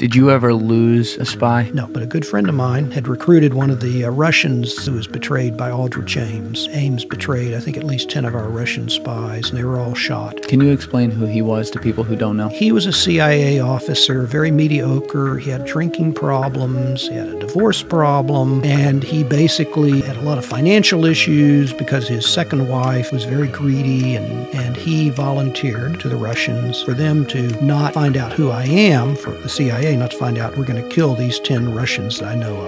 Did you ever lose a spy? No, but a good friend of mine had recruited one of the Russians who was betrayed by Aldrich Ames. Ames betrayed, I think, at least 10 of our Russian spies, and they were all shot. Can you explain who he was to people who don't know? He was a CIA officer, very mediocre. He had drinking problems, he had a divorce problem, and he basically had a lot of financial issues because his second wife was very greedy, and he volunteered to the Russians for them to not find out who I am, for the CIA, not to find out we're going to kill these 10 Russians that I know of.